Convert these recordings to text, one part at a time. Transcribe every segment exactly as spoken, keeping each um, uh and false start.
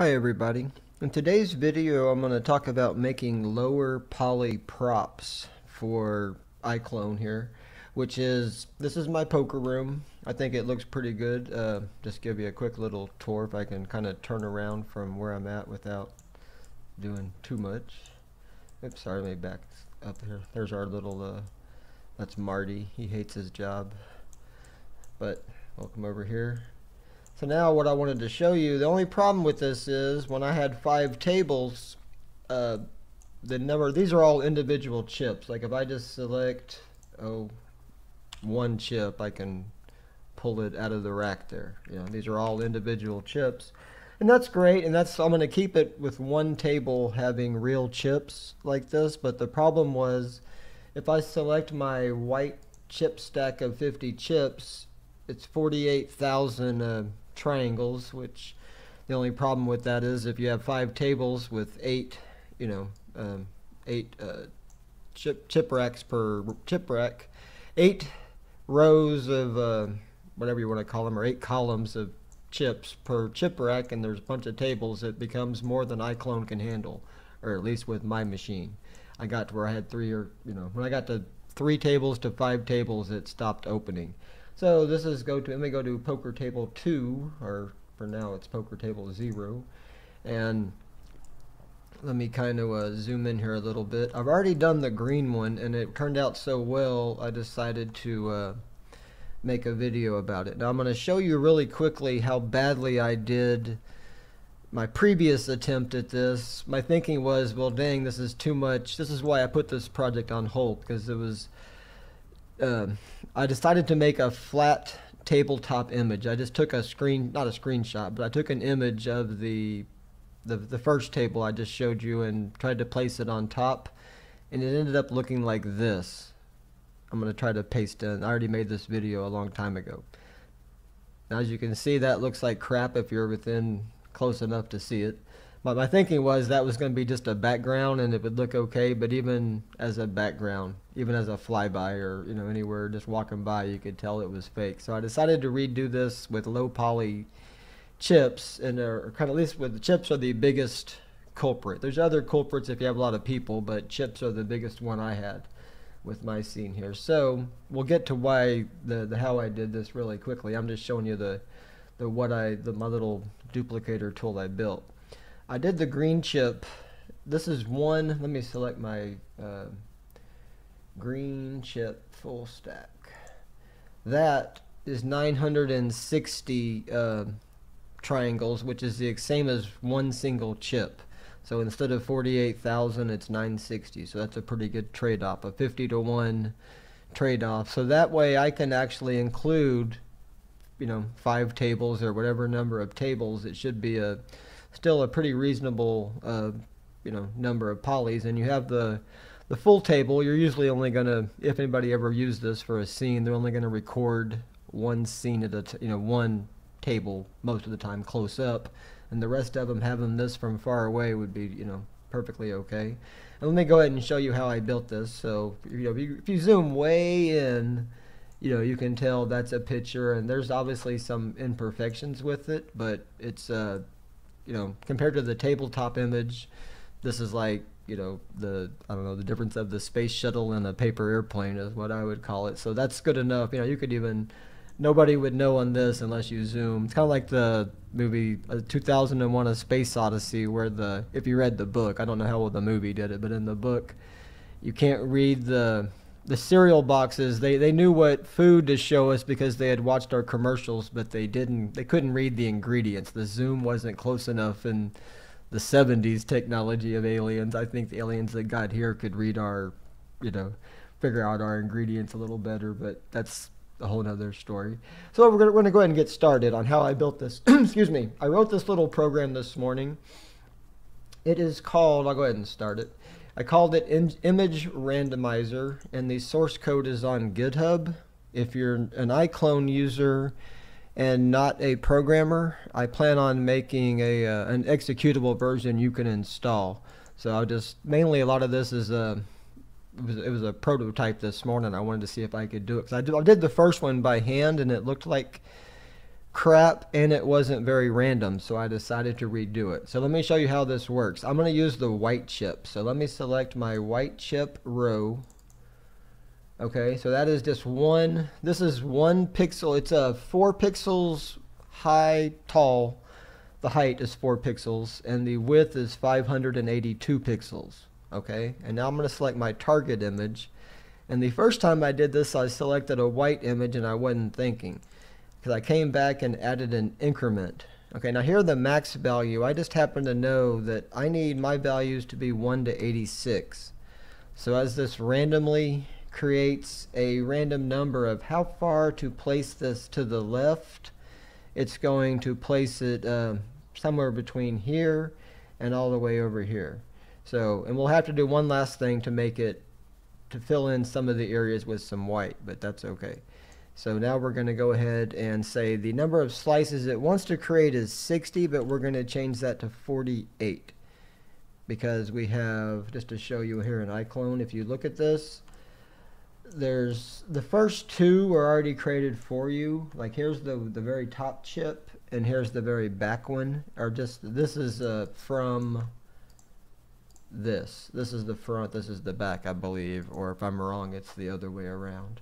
Hi everybody. In today's video I'm going to talk about making lower poly props for iClone here, which is, this is my poker room. I think it looks pretty good. Uh, just give you a quick little tour if I can kind of turn around from where I'm at without doing too much. Oops, sorry, let me back up here. There's our little, uh, that's Marty. He hates his job. But welcome over here. So now what I wanted to show you, the only problem with this is when I had five tables, uh, the number, these are all individual chips. Like if I just select oh, one chip, I can pull it out of the rack there. You know, these are all individual chips. And that's great, and that's, I'm going to keep it with one table having real chips like this, but the problem was if I select my white chip stack of fifty chips, it's forty-eight thousand uh, triangles, which the only problem with that is if you have five tables with eight, you know, um, eight uh, chip chip racks per chip rack, eight rows of uh, whatever you want to call them, or eight columns of chips per chip rack, and there's a bunch of tables, it becomes more than iClone can handle, or at least with my machine. I got to where I had three, or you know, when I got to three tables to five tables, it stopped opening. So this is go to, let me go to poker table two, or for now it's poker table zero, and let me kind of uh, zoom in here a little bit. I've already done the green one and it turned out so well I decided to uh, make a video about it. Now I'm going to show you really quickly how badly I did my previous attempt at this. My thinking was, well dang, this is too much. This is why I put this project on hold, because it was Uh, I decided to make a flat tabletop image. I just took a screen, not a screenshot, but I took an image of the, the the first table I just showed you and tried to place it on top, and it ended up looking like this. I'm going to try to paste in. I already made this video a long time ago. Now as you can see, that looks like crap if you're within close enough to see it. But my thinking was that was going to be just a background and it would look okay, but even as a background, even as a flyby, or you know, anywhere just walking by, you could tell it was fake. So I decided to redo this with low poly chips, and or kind of, at least with the chips are the biggest culprit. There's other culprits if you have a lot of people, but chips are the biggest one I had with my scene here. So we'll get to why the, the how I did this really quickly. I'm just showing you the the what I the my little duplicator tool I built. I did the green chip. This is one, let me select my uh, green chip full stack. That is nine hundred sixty uh, triangles, which is the same as one single chip. So instead of forty-eight thousand, it's nine sixty. So that's a pretty good trade-off, a fifty to one trade-off. So that way I can actually include, you know, five tables or whatever number of tables. It should be a still a pretty reasonable uh, you know, number of polys, and you have the the full table. You're usually only going to, if anybody ever used this for a scene, they're only going to record one scene at a t you know one table most of the time close up, and the rest of them, having this from far away would be, you know, perfectly okay. And let me go ahead and show you how I built this. So you know, if you, if you zoom way in, you know, you can tell that's a picture, and there's obviously some imperfections with it, but it's uh you know, compared to the tabletop image, this is like, you know, the, I don't know, the difference of the space shuttle and a paper airplane is what I would call it. So that's good enough. You know, you could even, nobody would know on this unless you zoom. It's kind of like the movie uh, two thousand one: A Space Odyssey, where the, if you read the book, I don't know how well the movie did it, but in the book, you can't read the the cereal boxes. They they knew what food to show us because they had watched our commercials, but they didn't they couldn't read the ingredients. The zoom wasn't close enough in the seventies technology of aliens. I think the aliens that got here could read our, you know, figure out our ingredients a little better, but that's a whole nother story. So we're gonna, we're gonna go ahead and get started on how I built this. Excuse me. I wrote this little program this morning. It is called, I'll go ahead and start it. I called it Image Randomizer, and the source code is on GitHub. If you're an iClone user and not a programmer, I plan on making a uh, an executable version you can install. So I'll just, mainly a lot of this is a, it was, it was a prototype this morning. I wanted to see if I could do it, because I, I did the first one by hand, and it looked like crap and it wasn't very random, so I decided to redo it. So let me show you how this works. I'm going to use the white chip. So let me select my white chip row. Okay, so that is just one, this is one pixel. It's a four pixels high, tall. The height is four pixels and the width is five hundred eighty-two pixels. Okay, and now I'm going to select my target image. And the first time I did this, I selected a white image and I wasn't thinking, because I came back and added an increment. Okay, now here the max value. I just happen to know that I need my values to be one to eighty-six. So as this randomly creates a random number of how far to place this to the left, it's going to place it uh, somewhere between here and all the way over here. So, and we'll have to do one last thing to make it, to fill in some of the areas with some white, but that's okay. So now we're going to go ahead and say the number of slices it wants to create is sixty, but we're going to change that to forty-eight, because we have, just to show you here in iClone, if you look at this, there's the first two were already created for you. Like here's the the very top chip and here's the very back one, or just this is uh, from this. This is the front, this is the back, I believe, or if I'm wrong, it's the other way around.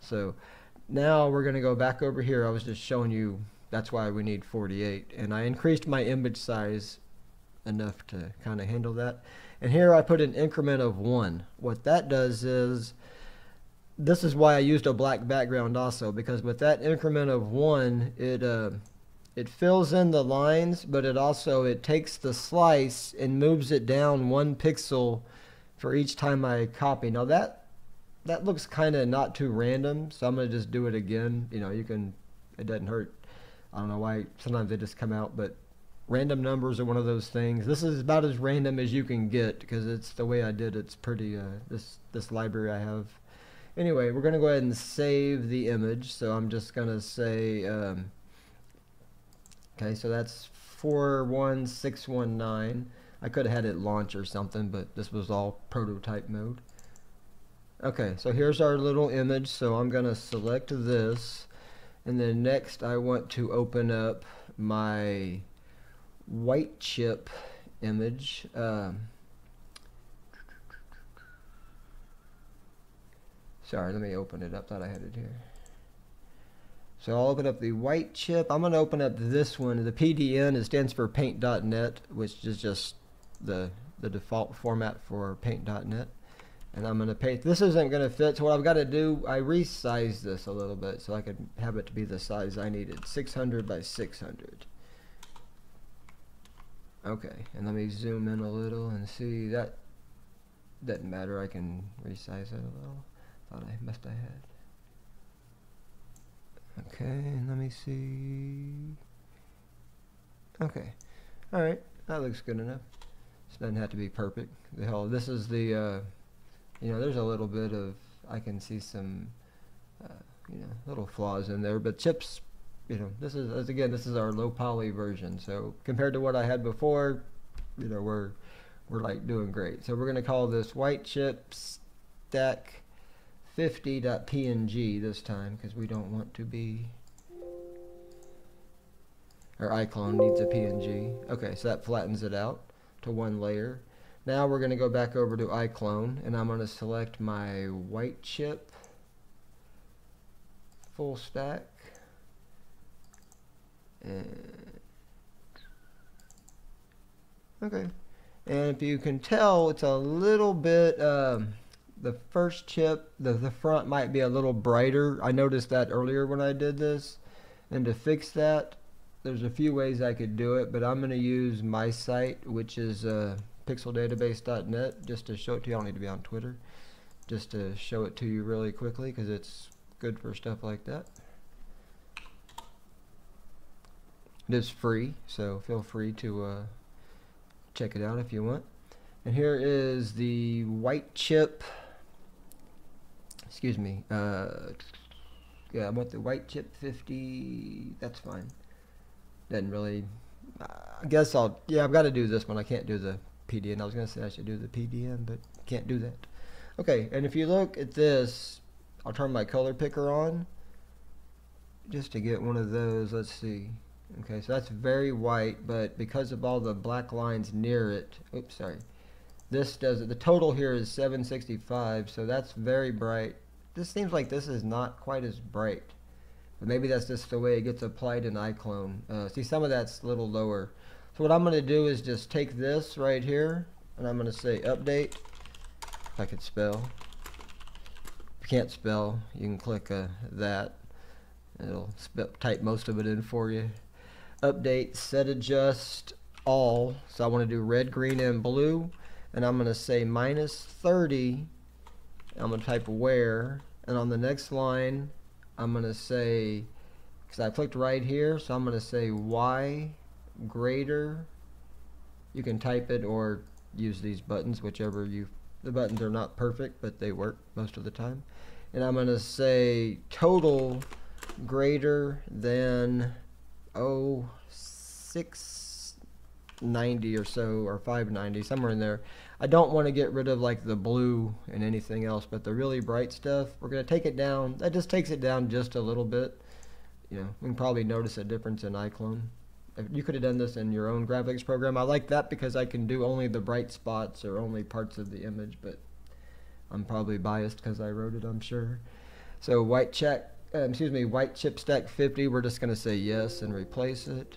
So now we're going to go back over here. I was just showing you that's why we need forty-eight, and I increased my image size enough to kind of handle that. And here I put an increment of one. What that does is, this is why I used a black background also, because with that increment of one, it uh, it fills in the lines, but it also, it takes the slice and moves it down one pixel for each time I copy. Now that that looks kind of not too random, so I'm going to just do it again. You know, you can, it doesn't hurt. I don't know why sometimes they just come out, but random numbers are one of those things. This is about as random as you can get, because it's the way I did. It's pretty, uh, this, this library I have. Anyway, we're going to go ahead and save the image. So I'm just going to say, um, okay, so that's four one six one nine. I could have had it launch or something, but this was all prototype mode. Okay, so here's our little image. So I'm going to select this, and then next I want to open up my white chip image. Um, sorry, let me open it up. Thought I had it here. So I'll open up the white chip. I'm going to open up this one. The P D N, it stands for Paint dot net, which is just the the default format for Paint dot net. And I'm going to paint. This isn't going to fit, so what I've got to do, I resize this a little bit so I could have it to be the size I needed, six hundred by six hundred. Okay, and let me zoom in a little and see. That doesn't matter, I can resize it a little. Thought I must have had. Okay, and let me see. Okay, alright, that looks good enough. It doesn't have to be perfect. The hell, this is the... Uh, you know, there's a little bit of, I can see some, uh, you know, little flaws in there. But chips, you know, this is, again, this is our low poly version. So compared to what I had before, you know, we're, we're like doing great. So we're going to call this white chip stack fifty dot P N G this time, because we don't want to be, our iClone needs a P N G. Okay, so that flattens it out to one layer. Now we're going to go back over to iClone, and I'm going to select my white chip full stack. And okay, and if you can tell, it's a little bit, um, the first chip, the, the front might be a little brighter. I noticed that earlier when I did this, and to fix that, there's a few ways I could do it, but I'm going to use my site, which is... Uh, Pixel Database dot net, just to show it to you. I don't need to be on Twitter, just to show it to you really quickly, because it's good for stuff like that. It is free, so feel free to uh, check it out if you want. And here is the white chip, excuse me, uh, yeah, I want the white chip fifty, that's fine. Doesn't really, I guess I'll, yeah, I've got to do this one. I can't do the P D N. I was going to say I should do the P D N, but can't do that. Okay, and if you look at this, I'll turn my color picker on. just to get one of those, let's see. Okay, so that's very white, but because of all the black lines near it, oops, sorry, this does it. The total here is seven sixty-five, so that's very bright. This seems like this is not quite as bright, but maybe that's just the way it gets applied in iClone. Uh, see, some of that's a little lower. So what I'm going to do is just take this right here, and I'm going to say update, if I could spell. If you can't spell, you can click uh, that. It'll type most of it in for you. Update, set, adjust, all. So I want to do red, green, and blue. And I'm going to say minus thirty. I'm going to type where. And on the next line, I'm going to say, because I clicked right here, so I'm going to say Y greater. You can type it or use these buttons, whichever you, the buttons are not perfect, but they work most of the time. And I'm going to say total greater than oh six ninety or so, or five ninety, somewhere in there. I don't want to get rid of like the blue and anything else, but the really bright stuff, we're going to take it down. That just takes it down just a little bit. You know, we can probably notice a difference in iClone. If you could have done this in your own graphics program. I like that because I can do only the bright spots or only parts of the image, but I'm probably biased because I wrote it, I'm sure. So white check. Um, excuse me, white chip stack fifty, we're just going to say yes and replace it.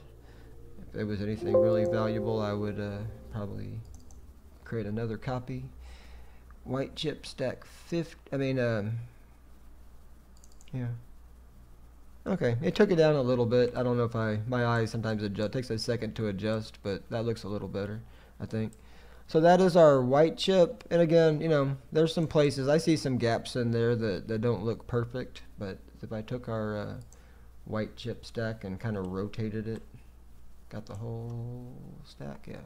If there was anything really valuable, I would uh, probably create another copy. White chip stack fifty, I mean, um, yeah. Okay, it took it down a little bit. I don't know if I, my eye sometimes adjust, takes a second to adjust, but that looks a little better, I think. So that is our white chip, and again, you know, there's some places, I see some gaps in there that, that don't look perfect, but if I took our uh, white chip stack and kind of rotated it, got the whole stack, yeah.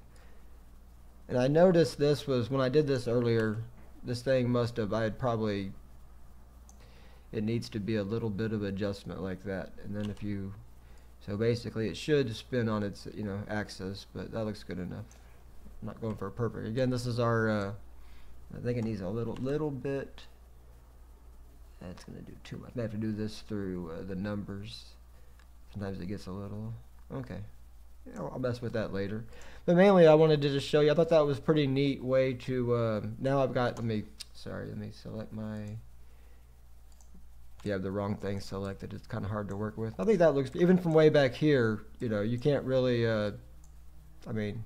And I noticed this was, when I did this earlier, this thing must have, I had probably, it needs to be a little bit of adjustment like that, and then if you, so basically it should spin on its, you know, axis, but that looks good enough. I'm not going for a perfect. Again, this is our, uh, I think it needs a little, little bit. That's going to do too much. I have to do this through uh, the numbers. Sometimes it gets a little, okay. Yeah, I'll mess with that later. But mainly I wanted to just show you, I thought that was a pretty neat way to, uh, now I've got, let me, sorry, let me select my, if you have the wrong thing selected, it's kind of hard to work with. I think that looks, even from way back here, you know, you can't really, uh, I mean,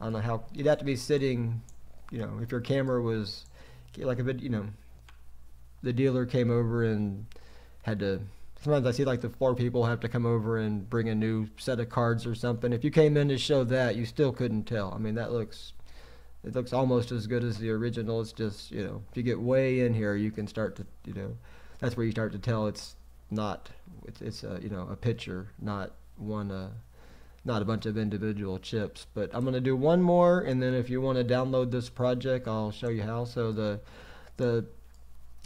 I don't know how, you'd have to be sitting, you know, if your camera was, like if it, you know, the dealer came over and had to, sometimes I see like the four people have to come over and bring a new set of cards or something. If you came in to show that, you still couldn't tell. I mean, that looks, it looks almost as good as the original. It's just, you know, if you get way in here, you can start to, you know, that's where you start to tell it's not, it's, it's a, you know, a picture, not one, uh, not a bunch of individual chips. But I'm going to do one more, and then if you want to download this project, I'll show you how. So the the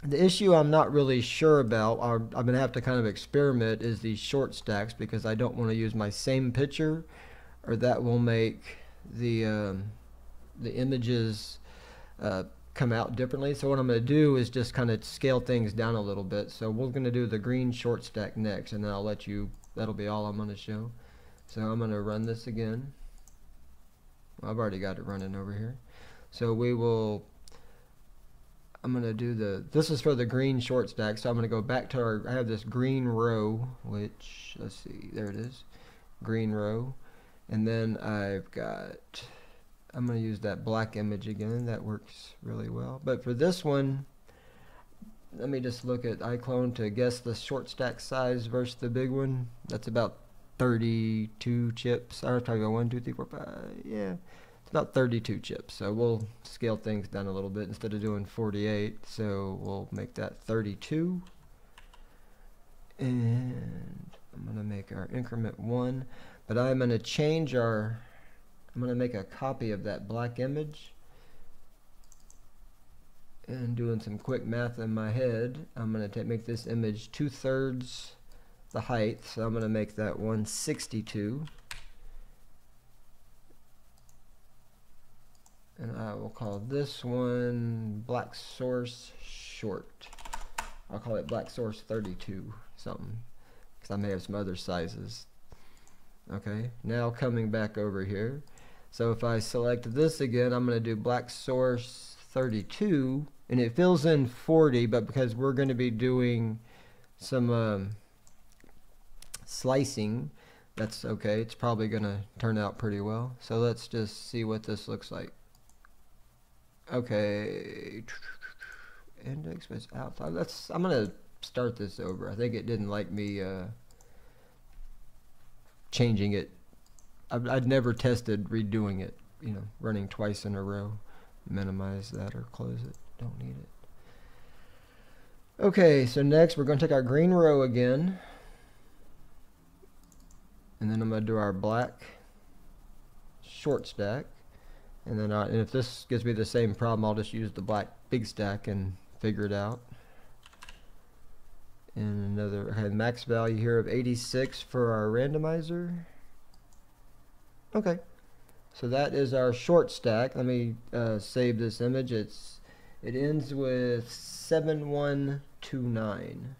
the issue I'm not really sure about, or I'm going to have to kind of experiment, is these short stacks, because I don't want to use my same picture, or that will make the um, the images uh, come out differently. So what I'm going to do is just kind of scale things down a little bit. So we're going to do the green short stack next, and then I'll let you, that'll be all I'm going to show. So I'm going to run this again. Well, I've already got it running over here. So we will, I'm going to do the, this is for the green short stack. So I'm going to go back to our, I have this green row, which, let's see, there it is, green row. And then I've got, I'm going to use that black image again. That works really well. But for this one, let me just look at iClone to guess the short stack size versus the big one. That's about thirty-two chips. I was talking about one, two, three, four, five. Yeah, it's about thirty-two chips. So we'll scale things down a little bit instead of doing forty-eight. So we'll make that thirty-two. And I'm gonna make our increment one. But I'm gonna change our. I'm gonna make a copy of that black image. And doing some quick math in my head, I'm gonna t make this image two thirds the height, so I'm going to make that one sixty-two, and I will call this one black source short. I'll call it black source thirty-two something, because I may have some other sizes. Okay, now coming back over here, so if I select this again, I'm going to do black source thirty-two, and it fills in forty, but because we're going to be doing some um, slicing, that's okay. It's probably going to turn out pretty well. So let's just see what this looks like. Okay, index was outside. Let's. I'm going to start this over. I think it didn't like me uh, changing it. I've, I'd never tested redoing it, you know, running twice in a row. Minimize that or close it. Don't need it. Okay, so next we're going to take our green row again. And then I'm going to do our black short stack. And then I, and if this gives me the same problem, I'll just use the black big stack and figure it out. And another, okay, max value here of eighty-six for our randomizer. Okay, so that is our short stack. Let me uh, save this image. It's it ends with seven one two nine.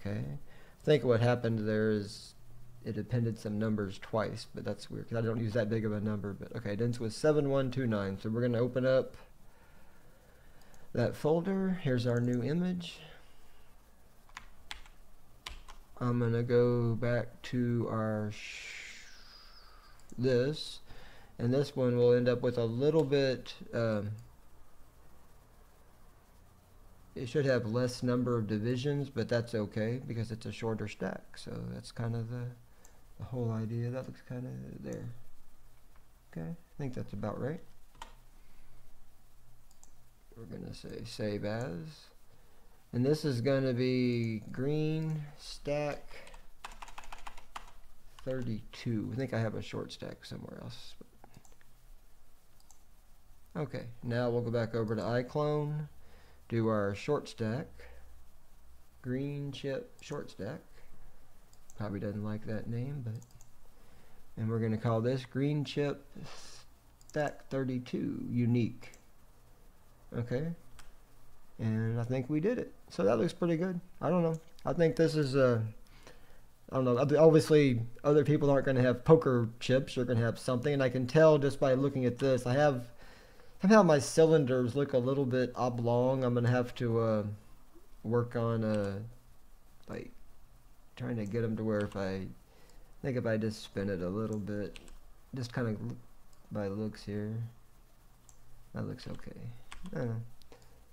Okay, I think what happened there is it appended some numbers twice, but that's weird because I don't use that big of a number. But okay, it ends with seven one two nine. So we're going to open up that folder. Here's our new image. I'm going to go back to our sh this, and this one will end up with a little bit, um, it should have less number of divisions, but that's okay because it's a shorter stack. So that's kind of the, the whole idea. That looks kind of there. Okay, I think that's about right. We're going to say save as. And this is going to be green stack thirty-two. I think I have a short stack somewhere else. Okay, now we'll go back over to iClone, do our short stack, green chip short stack. Probably doesn't like that name, but. And we're going to call this green chip stack thirty-two unique. Okay. And I think we did it. So that looks pretty good. I don't know. I think this is a, I don't know. Obviously, other people aren't going to have poker chips. They're going to have something. And I can tell just by looking at this. I have, somehow my cylinders look a little bit oblong. I'm going to have to uh, work on uh, like trying to get them to where if I, I think if I just spin it a little bit, just kind of by looks here, that looks okay. I don't know.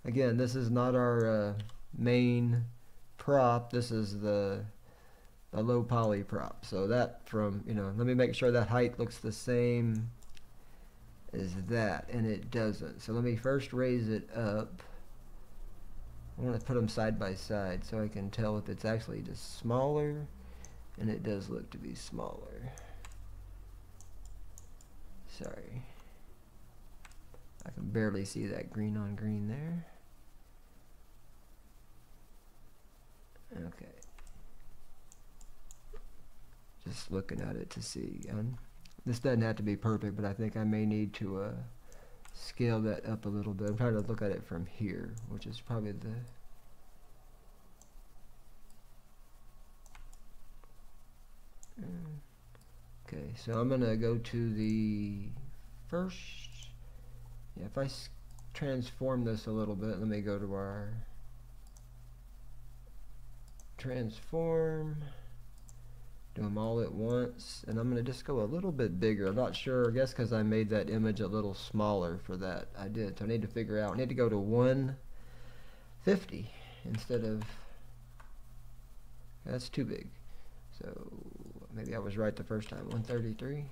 Again, this is not our uh, main prop. This is the, the low poly prop. So that from, you know, let me make sure that height looks the same as that, and it doesn't. So let me first raise it up. I want to put them side by side so I can tell if it's actually just smaller, and it does look to be smaller. Sorry. I can barely see that green on green there. Okay. Just looking at it to see. Um, this doesn't have to be perfect, but I think I may need to uh, scale that up a little bit. I'm trying to look at it from here, which is probably the... Okay, so I'm going to go to the first... Yeah, if I s transform this a little bit, let me go to our transform, do them all at once, and I'm going to just go a little bit bigger. I'm not sure, I guess because I made that image a little smaller for that. I did, so I need to figure out, I need to go to one fifty instead of, that's too big. So maybe I was right the first time, one thirty-three,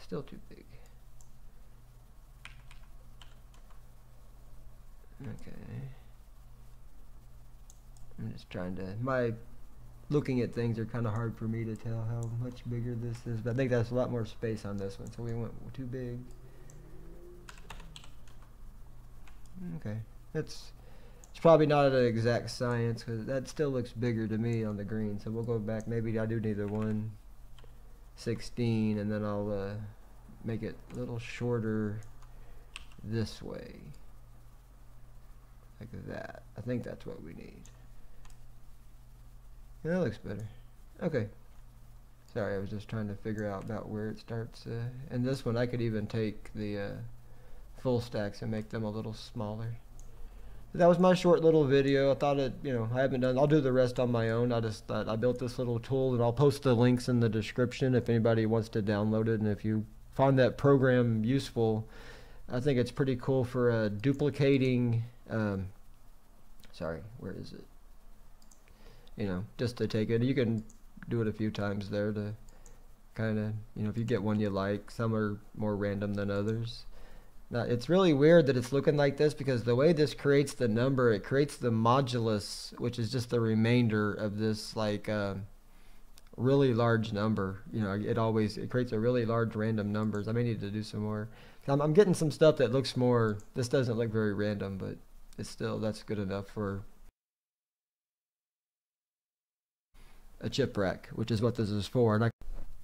still too big. Okay, I'm just trying to, my looking at things are kind of hard for me to tell how much bigger this is, but I think that's a lot more space on this one, so we went too big. Okay, it's, it's probably not an exact science because that still looks bigger to me on the green, so we'll go back. Maybe I do need the one sixteen, and then I'll uh, make it a little shorter this way. Like that. I think that's what we need. Yeah, that looks better. Okay. Sorry, I was just trying to figure out about where it starts. Uh, and this one, I could even take the uh, full stacks and make them a little smaller. That was my short little video. I thought it, you know, I haven't done, I'll do the rest on my own. I just thought I built this little tool, and I'll post the links in the description if anybody wants to download it. And if you find that program useful, I think it's pretty cool for uh, duplicating, um, sorry, where is it? You know, just to take it. You can do it a few times there to kind of, you know, if you get one you like. Some are more random than others. Now, it's really weird that it's looking like this, because the way this creates the number, it creates the modulus, which is just the remainder of this, like, uh, really large number. You know, it always, it creates a really large random numbers. I may need to do some more. I'm, I'm getting some stuff that looks more, this doesn't look very random, but it's still, that's good enough for a chip rack, which is what this is for. And I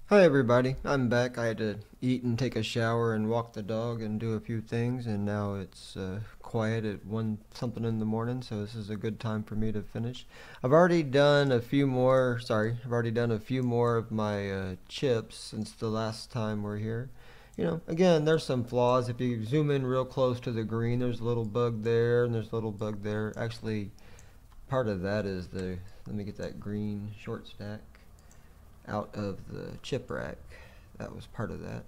Hi everybody, I'm back. I had to eat and take a shower and walk the dog and do a few things, and now it's uh, quiet at one something in the morning, so this is a good time for me to finish. I've already done a few more, sorry, I've already done a few more of my uh, chips since the last time we're here. You know, again, there's some flaws. If you zoom in real close to the green, there's a little bug there, and there's a little bug there. Actually, part of that is the, let me get that green short stack out of the chip rack. That was part of that.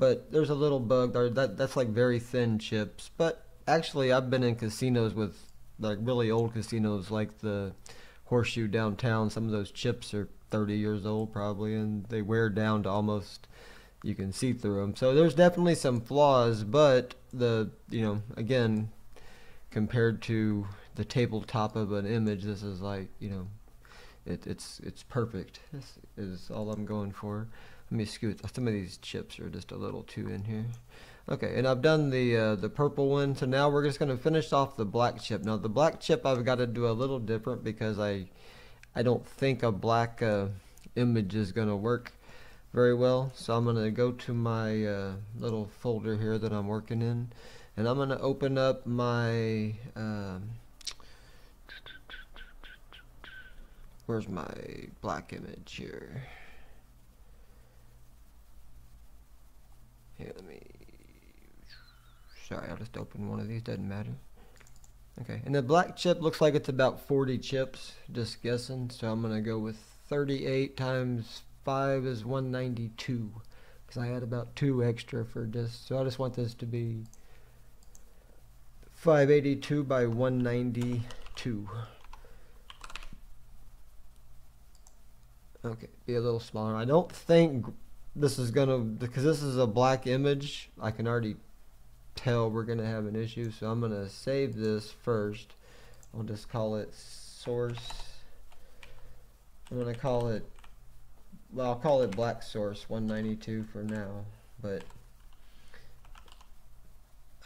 But there's a little bug there. That, that's like very thin chips. But actually, I've been in casinos with, like, really old casinos, like the Horseshoe downtown. Some of those chips are thirty years old probably, and they wear down to almost, you can see through them. So there's definitely some flaws, but the, you know, again, compared to the tabletop of an image, this is like, you know, It, it's it's perfect. This is all I'm going for. Let me scoot. Some of these chips are just a little too in here. Okay, and I've done the uh, the purple one, so now we're just going to finish off the black chip. Now the black chip I've got to do a little different, because I I don't think a black uh, image is going to work very well. So I'm going to go to my uh, little folder here that I'm working in, and I'm going to open up my. Um, Where's my black image here? Here, let me. Sorry, I'll just open one of these. Doesn't matter. Okay, and the black chip looks like it's about forty chips. Just guessing, so I'm gonna go with thirty-eight times five is one ninety-two, because I had about two extra for just. So I just want this to be five eighty-two by one ninety-two. Okay, be a little smaller. I don't think this is gonna, because this is a black image, I can already tell we're gonna have an issue, so I'm gonna save this first. I'll just call it source. I'm gonna call it, well, I'll call it black source one ninety-two for now, but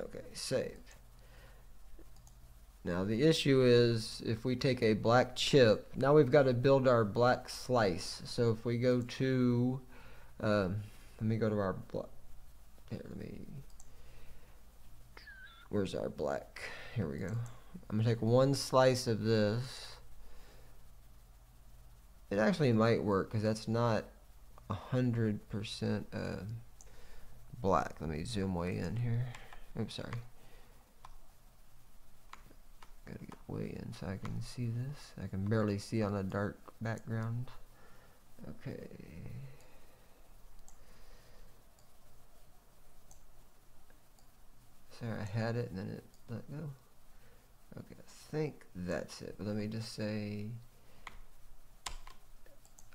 okay, save. Now the issue is, if we take a black chip, now we've got to build our black slice. So if we go to, um, let me go to our black, here, let me, where's our black? Here we go. I'm gonna take one slice of this. It actually might work, because that's not a hundred percent black. Let me zoom way in here. Oops, sorry. Gotta get way in so I can see this. I can barely see on a dark background. Okay. Sorry, I had it and then it let go. Okay, I think that's it. But let me just say,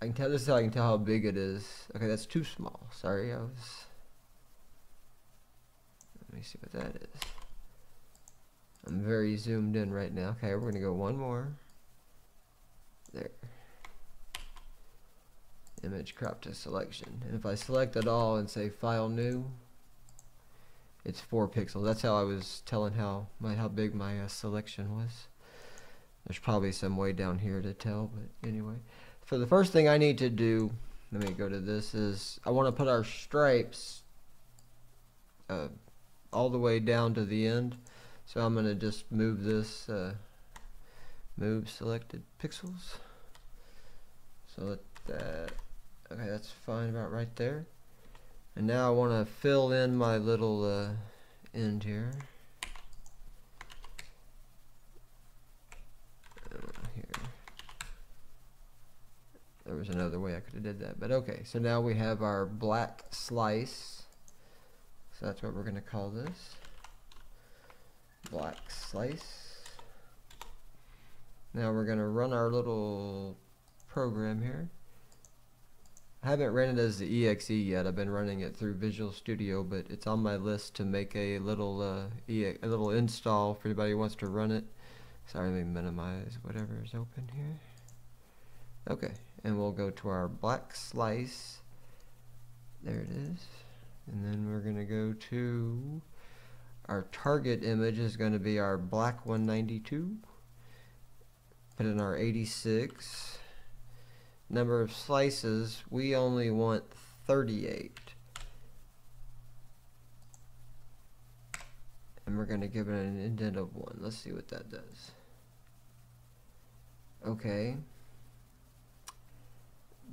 I can tell, this is how I can tell how big it is. Okay, that's too small. Sorry, I was. Let me see what that is. I'm very zoomed in right now. Okay, we're gonna go one more. There. Image crop to selection. And if I select it all and say file new, it's four pixels. That's how I was telling how my how big my uh, selection was. There's probably some way down here to tell, but anyway. So the first thing I need to do, let me go to this, is I want to put our stripes uh, all the way down to the end. So I'm going to just move this, uh, move selected pixels, So let that, okay, that's fine about right there. And now I want to fill in my little uh, end here. There was another way I could have did that, but okay, so now we have our black slice, so that's what we're going to call this, black slice. Now we're going to run our little program here. I haven't ran it as the E X E yet. I've been running it through Visual Studio, but it's on my list to make a little uh, e a little install for anybody who wants to run it. Sorry, let me minimize whatever is open here. Okay, and we'll go to our black slice. There it is. And then we're going to go to our target image is going to be our black one ninety-two. Put in our eighty-six. Number of slices, we only want thirty-eight. And we're going to give it an indent of one. Let's see what that does. Okay.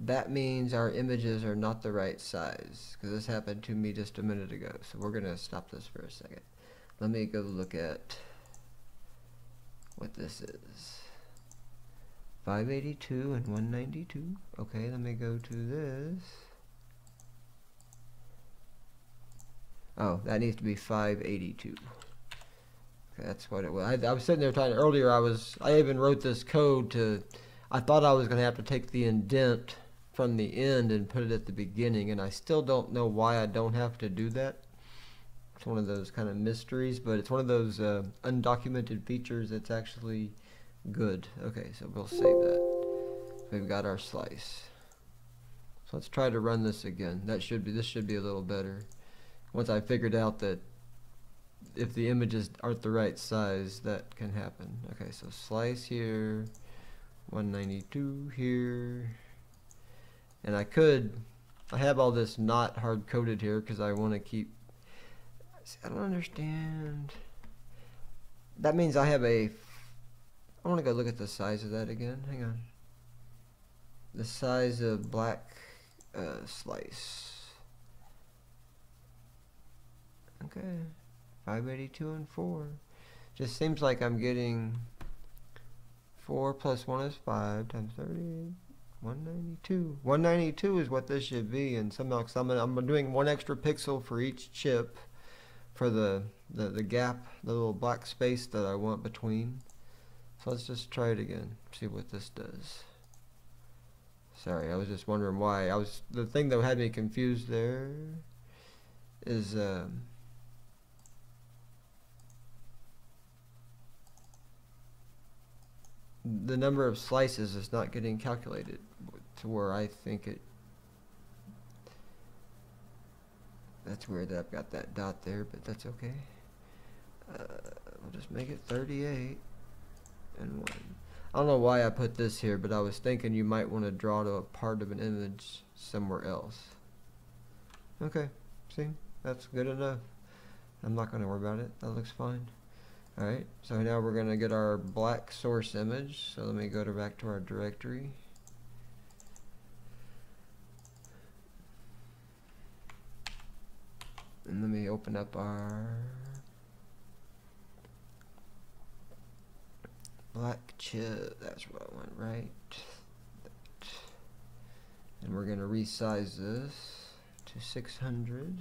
That means our images are not the right size, because this happened to me just a minute ago. So we're going to stop this for a second. Let me go look at what this is. five eighty-two and one ninety-two. Okay, let me go to this. Oh, that needs to be five eighty-two. Okay, that's what it was. I, I was sitting there trying to, earlier I was, I even wrote this code to, I thought I was going to have to take the indent from the end and put it at the beginning, and I still don't know why I don't have to do that. It's one of those kind of mysteries, but it's one of those uh, undocumented features that's actually good. Okay, so we'll save that. We've got our slice. So let's try to run this again. That should be, this should be a little better. Once I figured out that if the images aren't the right size, that can happen. Okay, so slice here. one ninety-two here, and I could, I have all this not hard coded here because I want to keep, see, I don't understand. That means I have a, I want to go look at the size of that again. Hang on. The size of black uh, slice. Okay, five eighty-two and four. Just seems like I'm getting four plus one is five times thirty, one ninety-two. one ninety-two is what this should be, and somehow I'm, I'm doing one extra pixel for each chip for the, the, the gap, the little black space that I want between. So let's just try it again, see what this does. Sorry, I was just wondering why. I was, the thing that had me confused there is, um, the number of slices is not getting calculated to where I think it, that's weird that I've got that dot there, but that's okay. Uh, we'll just make it thirty-eight and one. I don't know why I put this here, but I was thinking you might want to draw to a part of an image somewhere else. Okay, see, that's good enough. I'm not going to worry about it. That looks fine. Alright, so now we're going to get our black source image. So let me go to back to our directory. And let me open up our black chip. That's what I want, right? That. And we're going to resize this to six hundred.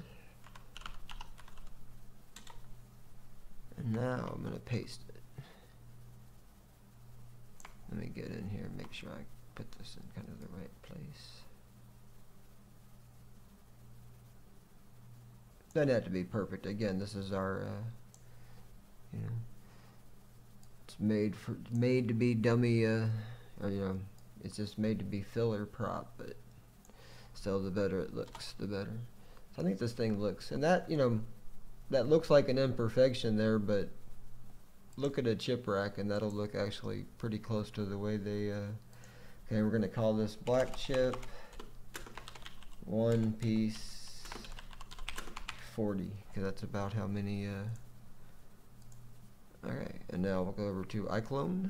And now I'm going to paste it. Let me get in here and make sure I put this in kind of the right place. Doesn't have to be perfect. Again, this is our, uh, you know, it's made for made to be dummy, uh, or, you know, it's just made to be filler prop, but still the better it looks, the better. So I think this thing looks, and that, you know, that looks like an imperfection there, but look at a chip rack and that'll look actually pretty close to the way they uh, okay, we're gonna call this black chip one piece forty, because that's about how many uh, alright, and now we'll go over to iClone,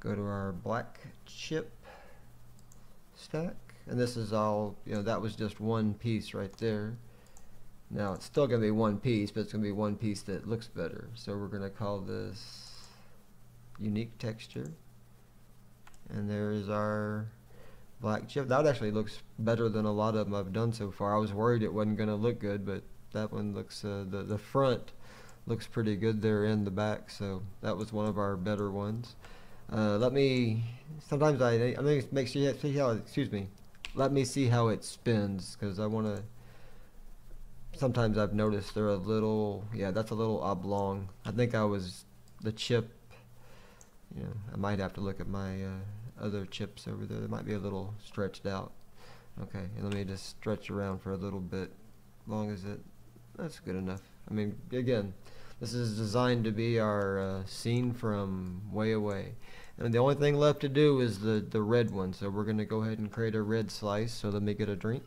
go to our black chip stack. And this is all, you know, that was just one piece right there. Now it's still going to be one piece, but it's going to be one piece that looks better. So we're going to call this unique texture. And there's our black chip. That actually looks better than a lot of them I've done so far. I was worried it wasn't going to look good, but that one looks, uh, the, the front looks pretty good there in the back. So that was one of our better ones. Uh, let me, sometimes I, I make, make sure, see how, excuse me. Let me see how it spins, because I want to, sometimes I've noticed they're a little, yeah, that's a little oblong. I think I was, the chip, you know, I might have to look at my uh, other chips over there. They might be a little stretched out. Okay, and let me just stretch around for a little bit, as long as it, that's good enough. I mean, again, this is designed to be our uh, scene from way away. And the only thing left to do is the, the red one. So we're going to go ahead and create a red slice. So let me get a drink.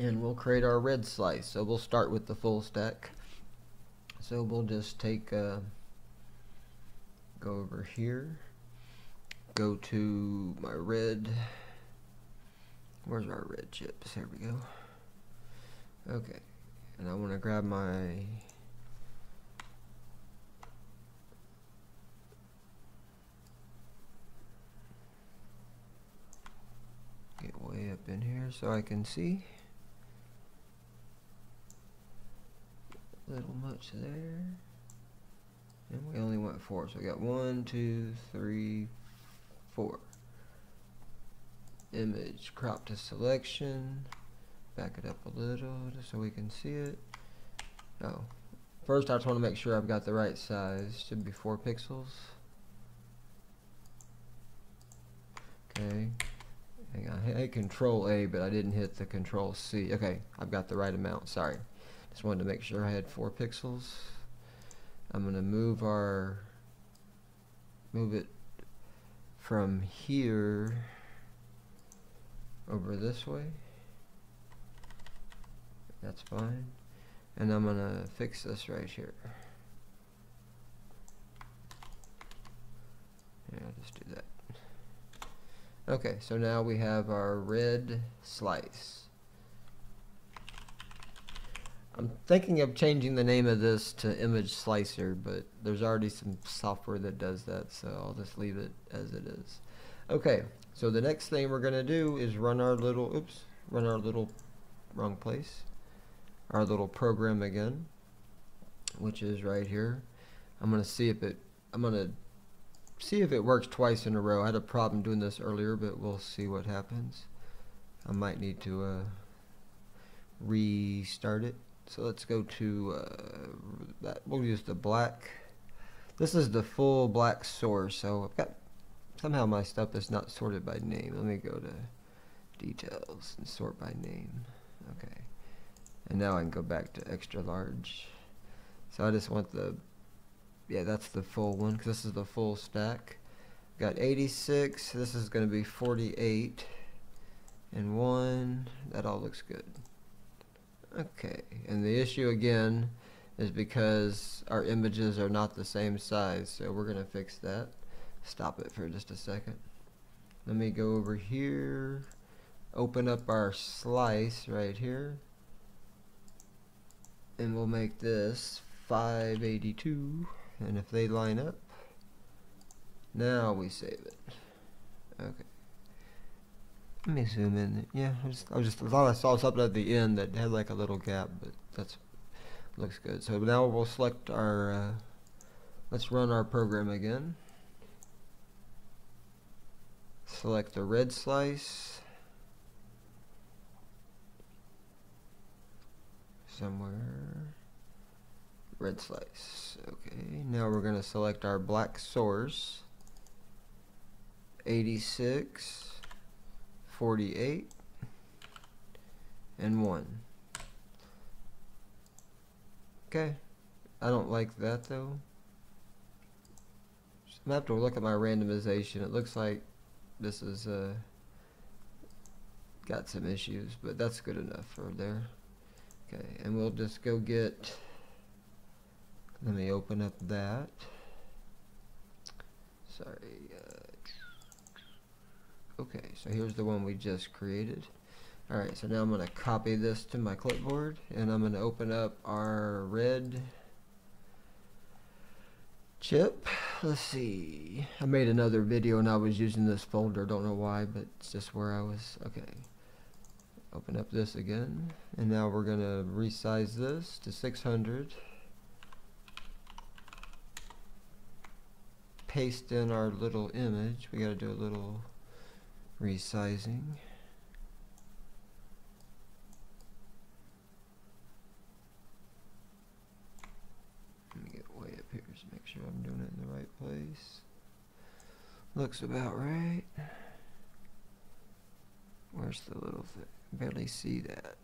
And we'll create our red slice. So we'll start with the full stack. So we'll just take, uh, go over here, go to my red, where's our red chips? Here we go. Okay, and I want to grab my get way up in here so I can see. A little much there. And we only want four. So we got one, two, three, four. Image, crop to selection. Back it up a little just so we can see it. Oh, first I just want to make sure I've got the right size. Should be four pixels. Okay. Hang on. I hit Control A, but I didn't hit the Control C. Okay, I've got the right amount. Sorry, just wanted to make sure I had four pixels. I'm gonna move our move it from here over this way. That's fine, and I'm gonna fix this right here. Yeah, just do that. Okay, so now we have our red slice. I'm thinking of changing the name of this to Image Slicer, but there's already some software that does that, so I'll just leave it as it is. Okay, so the next thing we're gonna do is run our little, oops, run our little, wrong place, our little program again, which is right here. I'm gonna see if it, I'm gonna see if it works twice in a row. I had a problem doing this earlier, but we'll see what happens. I might need to uh, restart it. So let's go to uh, that. We'll use the black. This is the full black source. So I've got somehow my stuff is not sorted by name. Let me go to details and sort by name. Okay, and now I can go back to extra large. So I just want the, yeah, that's the full one, because this is the full stack. Got eighty-six, this is going to be forty-eight, and one, that all looks good. Okay, and the issue again is because our images are not the same size, so we're going to fix that. Stop it for just a second. Let me go over here, open up our slice right here, and we'll make this five eighty-two. And if they line up, now we save it. Okay. Let me zoom in. Yeah, I just, I just thought I saw something at the end that had like a little gap, but that's looks good. So now we'll select our. Uh, let's run our program again. Select the red slice somewhere. Red slice. Okay, now we're going to select our black source, eighty-six, forty-eight, and one. Okay, I don't like that though. So I'm going to have to look at my randomization. It looks like this is uh, got some issues, but that's good enough for there. Okay, and we'll just go get. Let me open up that. sorry. Uh, okay, so here's the one we just created. Alright, so now I'm going to copy this to my clipboard, and I'm going to open up our red chip. Let's see. I made another video and I was using this folder. Don't know why, but it's just where I was. Okay. Open up this again, and now we're going to resize this to six hundred. Paste in our little image. We got to do a little resizing. Let me get way up here just to make sure I'm doing it in the right place. Looks about right. Where's the little thing? Barely see that.